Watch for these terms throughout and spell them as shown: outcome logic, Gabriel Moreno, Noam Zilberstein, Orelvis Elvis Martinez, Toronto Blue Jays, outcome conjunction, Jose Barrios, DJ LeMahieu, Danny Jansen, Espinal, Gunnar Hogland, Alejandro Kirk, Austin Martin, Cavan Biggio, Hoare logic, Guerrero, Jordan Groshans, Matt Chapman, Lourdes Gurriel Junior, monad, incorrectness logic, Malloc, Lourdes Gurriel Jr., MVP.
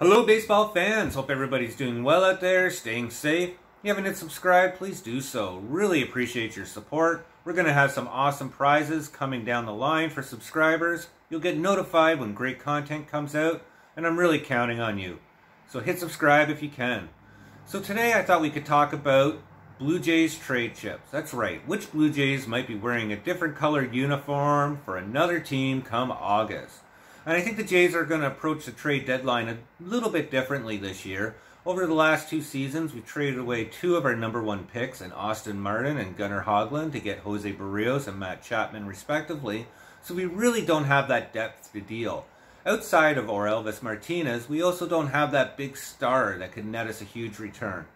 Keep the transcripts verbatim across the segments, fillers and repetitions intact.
Hello baseball fans, hope everybody's doing well out there, staying safe. If you haven't hit subscribe, please do so. Really appreciate your support. We're going to have some awesome prizes coming down the line for subscribers. You'll get notified when great content comes out, and I'm really counting on you. So hit subscribe if you can. So today I thought we could talk about Blue Jays trade chips. That's right, which Blue Jays might be wearing a different colored uniform for another team come August. And I think the Jays are going to approach the trade deadline a little bit differently this year. Over the last two seasons, we've traded away two of our number one picks in Austin Martin and Gunnar Hogland to get Jose Barrios and Matt Chapman respectively, so we really don't have that depth to deal. Outside of Orelvis Martinez, we also don't have that big star that could net us a huge return.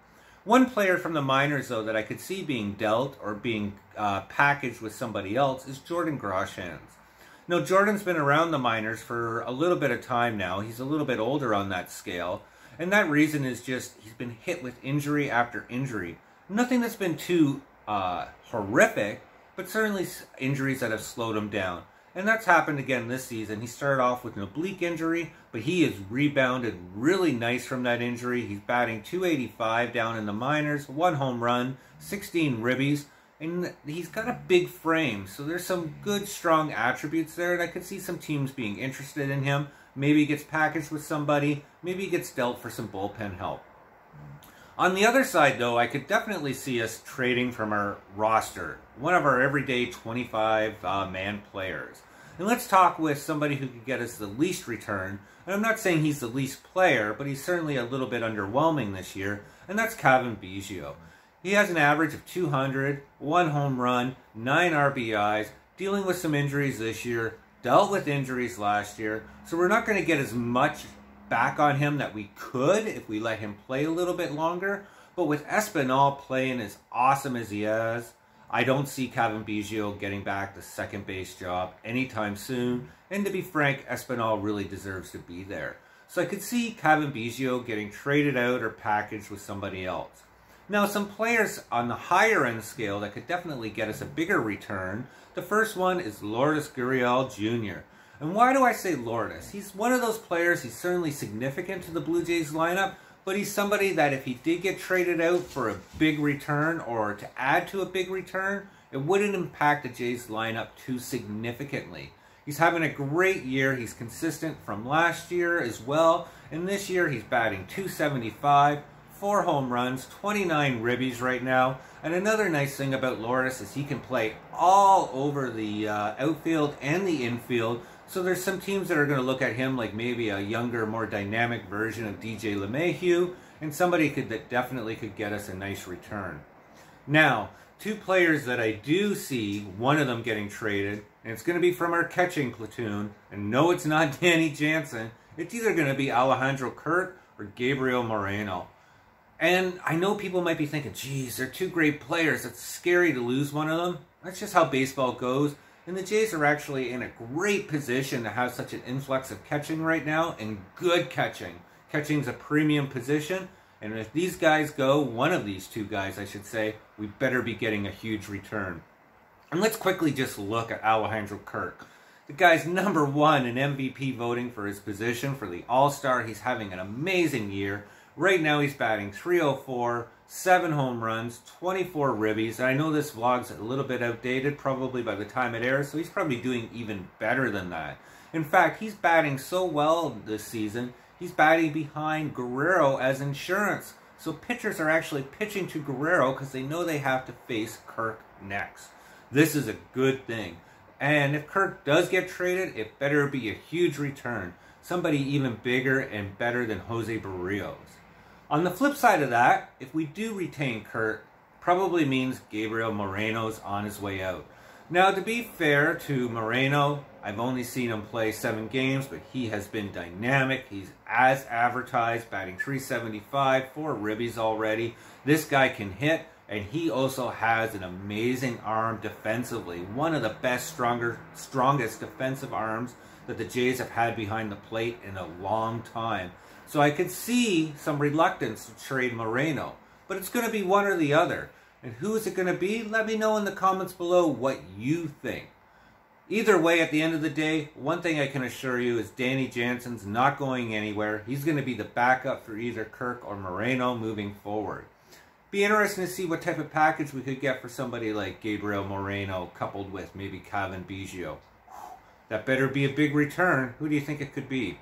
One player from the minors, though, that I could see being dealt or being uh, packaged with somebody else is Jordan Groshans. Now, Jordan's been around the minors for a little bit of time now. He's a little bit older on that scale. And that reason is just he's been hit with injury after injury. Nothing that's been too uh, horrific, but certainly injuries that have slowed him down. And that's happened again this season. He started off with an oblique injury, but he has rebounded really nice from that injury. He's batting two eighty-five down in the minors, one home run, sixteen ribbies. And he's got a big frame, so there's some good, strong attributes there, and I could see some teams being interested in him. Maybe he gets packaged with somebody. Maybe he gets dealt for some bullpen help. On the other side, though, I could definitely see us trading from our roster, one of our everyday twenty-five man uh, players. And let's talk with somebody who could get us the least return. And I'm not saying he's the least player, but he's certainly a little bit underwhelming this year, and that's Cavan Biggio. He has an average of two hundred, one home run, nine R B Is, dealing with some injuries this year, dealt with injuries last year, so we're not going to get as much back on him that we could if we let him play a little bit longer, but with Espinal playing as awesome as he is, I don't see Cavan Biggio getting back the second base job anytime soon, and to be frank, Espinal really deserves to be there. So I could see Cavan Biggio getting traded out or packaged with somebody else. Now, some players on the higher end scale that could definitely get us a bigger return. The first one is Lourdes Gurriel Junior And why do I say Lourdes? He's one of those players, he's certainly significant to the Blue Jays lineup, but he's somebody that if he did get traded out for a big return or to add to a big return, it wouldn't impact the Jays lineup too significantly. He's having a great year. He's consistent from last year as well. And this year he's batting two seventy-five. Four home runs, twenty-nine ribbies right now. And another nice thing about Lourdes is he can play all over the uh, outfield and the infield. So there's some teams that are going to look at him like maybe a younger, more dynamic version of D J LeMahieu, and somebody could that definitely could get us a nice return. Now, two players that I do see, one of them getting traded, and it's going to be from our catching platoon, and no, it's not Danny Jansen. It's either going to be Alejandro Kirk or Gabriel Moreno. And I know people might be thinking, geez, they're two great players. It's scary to lose one of them. That's just how baseball goes. And the Jays are actually in a great position to have such an influx of catching right now, and good catching. Catching's a premium position. And if these guys go, one of these two guys, I should say, we better be getting a huge return. And let's quickly just look at Alejandro Kirk. The guy's number one in M V P voting for his position for the All-Star. He's having an amazing year. Right now he's batting three oh four, seven home runs, twenty-four ribbies. And I know this vlog's a little bit outdated probably by the time it airs, so he's probably doing even better than that. In fact, he's batting so well this season, he's batting behind Guerrero as insurance. So pitchers are actually pitching to Guerrero because they know they have to face Kirk next. This is a good thing. And if Kirk does get traded, it better be a huge return. Somebody even bigger and better than Jose Barrios. On the flip side of that, if we do retain Kirk, probably means Gabriel Moreno's on his way out. Now, to be fair to Moreno, I've only seen him play seven games, but he has been dynamic. He's as advertised, batting three seventy-five, four ribbies already. This guy can hit, and he also has an amazing arm defensively. One of the best, stronger, strongest defensive arms that the Jays have had behind the plate in a long time. So I could see some reluctance to trade Moreno, but it's going to be one or the other. And who is it going to be? Let me know in the comments below what you think. Either way, at the end of the day, one thing I can assure you is Danny Jansen's not going anywhere. He's going to be the backup for either Kirk or Moreno moving forward. Be interesting to see what type of package we could get for somebody like Gabriel Moreno coupled with maybe Cavan Biggio. That better be a big return. Who do you think it could be?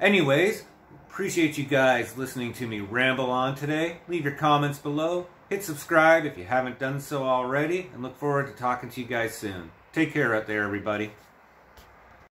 Anyways, appreciate you guys listening to me ramble on today. Leave your comments below. Hit subscribe if you haven't done so already. And look forward to talking to you guys soon. Take care out there, everybody.